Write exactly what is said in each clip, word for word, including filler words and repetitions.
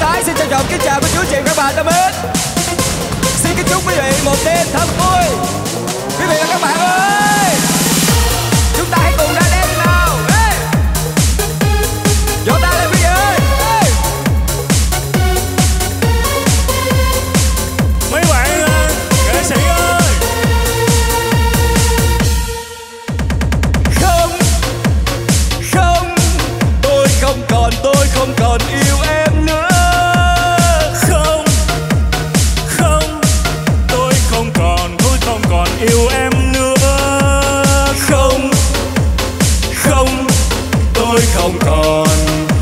Thái xin trân trọng kính chào quý chú chị các bạn thân mến. Xin kính chúc quý vị một đêm thật vui. Quý vị và các bạn ơi, chúng ta hãy cùng ra đêm nào. Hey! Vỗ tay lên quý vị ơi. Hey! Mấy bạn ơi, nghệ sĩ ơi. Không, không, tôi không còn, tôi không còn yêu em. Không còn,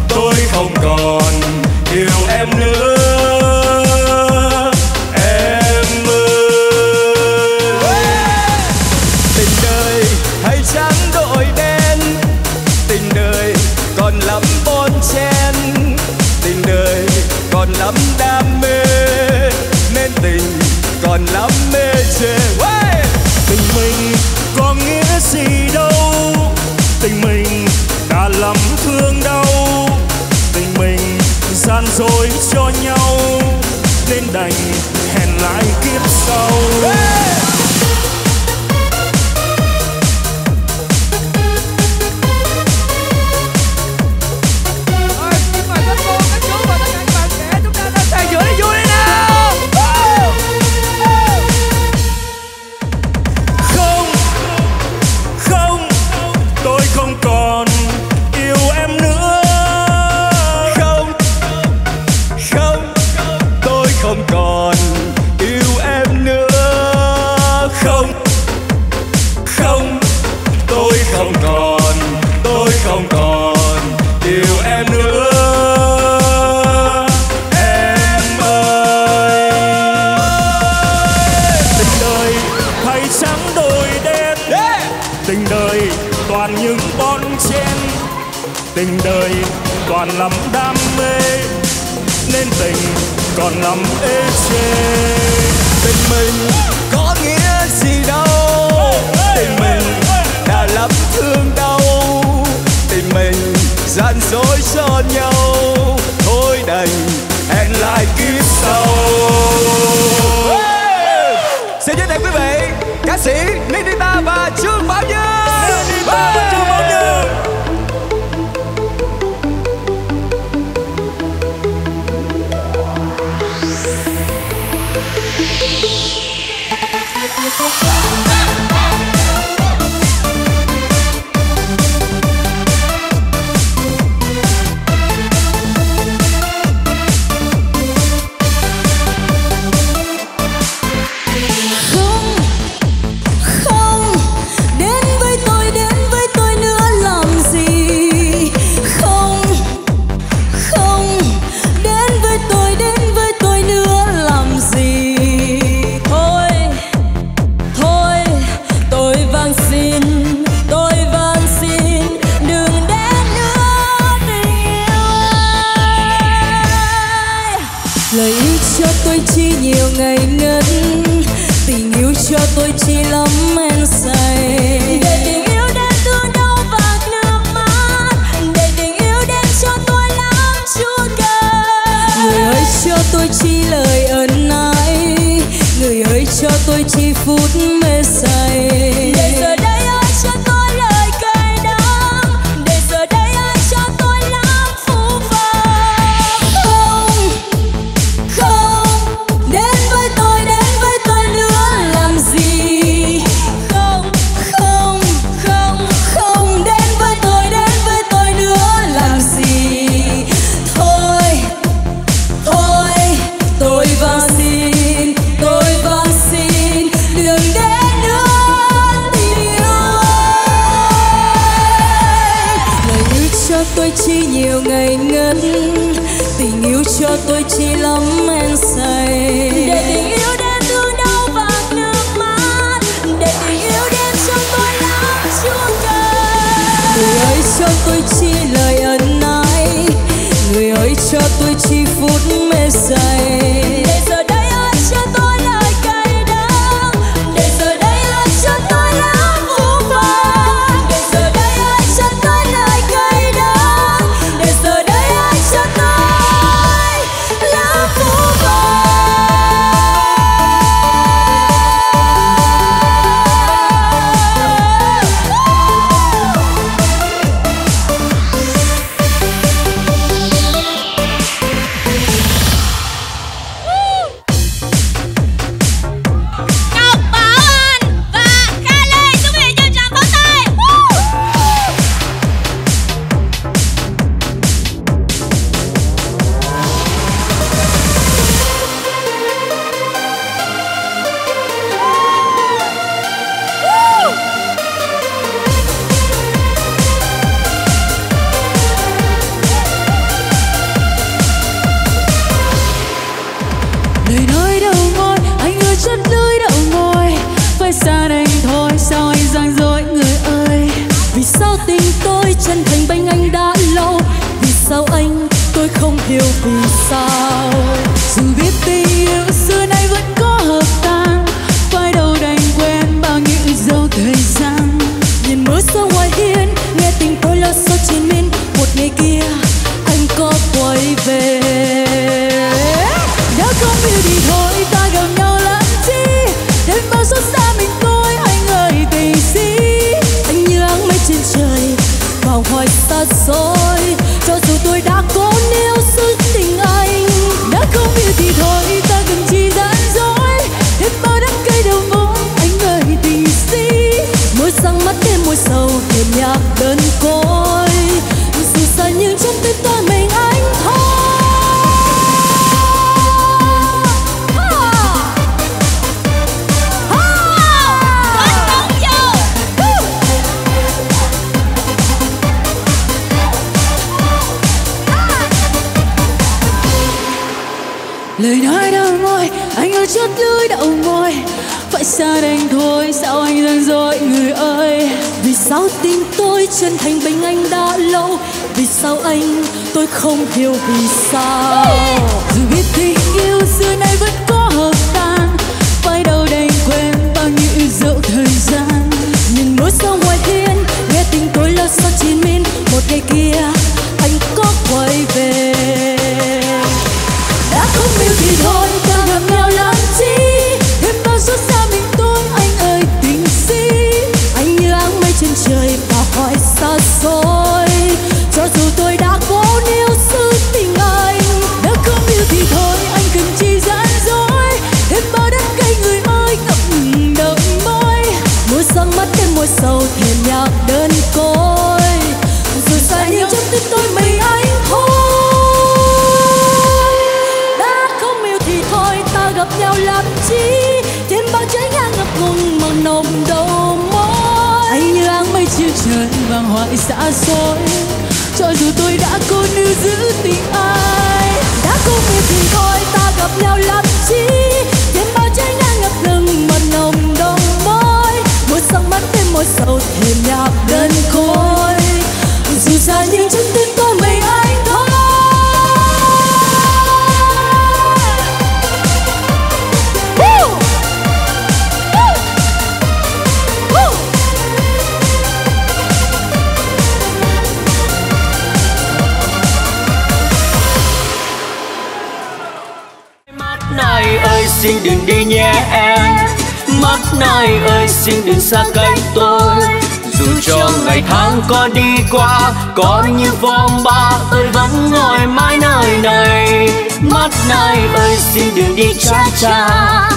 tôi không còn yêu em nữa. Em ơi, tình đời hay trắng đổi đen, tình đời còn lắm bon chen, tình đời còn lắm đam mê, nên tình còn lắm mê chê. Tình mình có nghĩa gì đâu, tình mình đã lắm thương đau, tình mình gian dối cho nhau nên đành hẹn lại kiếp sau. Hey! Tình đời còn lắm đam mê nên tình còn lắm ê chê. Tình mình có nghĩa gì đâu, tình mình đã lắm thương đau, tình mình gian dối cho nhau, thôi đành hẹn lại kiếp sau. Hey! Xin giới thiệu quý vị ca sĩ Ninita và Trương Bảo Nhân. Trôi sang mắt thêm mùi sầu thêm nhạc đơn côi. Dù xa nhưng trong tim tôi mình anh thôi. Lời nói đau môi, anh ơi chót lưỡi đậu môi. Phải xa đành thôi, sao anh đang dối người ơi. Vì sao tim tôi chân thành bên anh đã lâu. Vì sao anh, tôi không hiểu vì sao. Dù biết tình yêu xưa nay vẫn có hợp tan. Phải đâu đành quên bao nhiêu dẫu thời gian. Nhìn nỗi sao ngoài thiên, nghe tình tôi lo xót chín min. Một ngày kia, anh có quay về. Đã không yêu thì thôi, ta gặp nhau làm chi. Thêm bao xót xa mình tôi, anh ơi tình si. Anh như áng mây trên trời và hỏi xa xôi. Cho dù tôi đã cố níu giữ tình anh. Đã không yêu thì thôi, anh cần chi gian dối. Thêm bao đắng cay người ơi, ngậm đậm môi. Mùa sáng mắt thêm mùa sầu, thêm nhạc đơn côi. Rồi xa nhưng trong tim tôi mình anh thôi. Nhau làm chi thêm bao trái ngang ngập ngùng màu nồng đầu môi. Anh như áng mây chiều trời vàng hoại xa xôi. Cho dù tôi đã cố níu giữ tình ai. Đã cố yêu thì thôi ta gặp nhau làm chi. Thêm bao trái ngang ngập ngừng màu nồng đầu môi. Mùa sáng mắt thêm môi sầu thêm nhạc đơn côi. Dù xa nhưng trong tim tôi mình anh thôi. Xin đừng đi nhé em. Mắt này ơi xin đừng xa cách tôi. Dù cho ngày tháng có đi qua, có như vòng ba tôi vẫn ngồi mãi nơi này. Mắt này ơi xin đừng đi cha cha.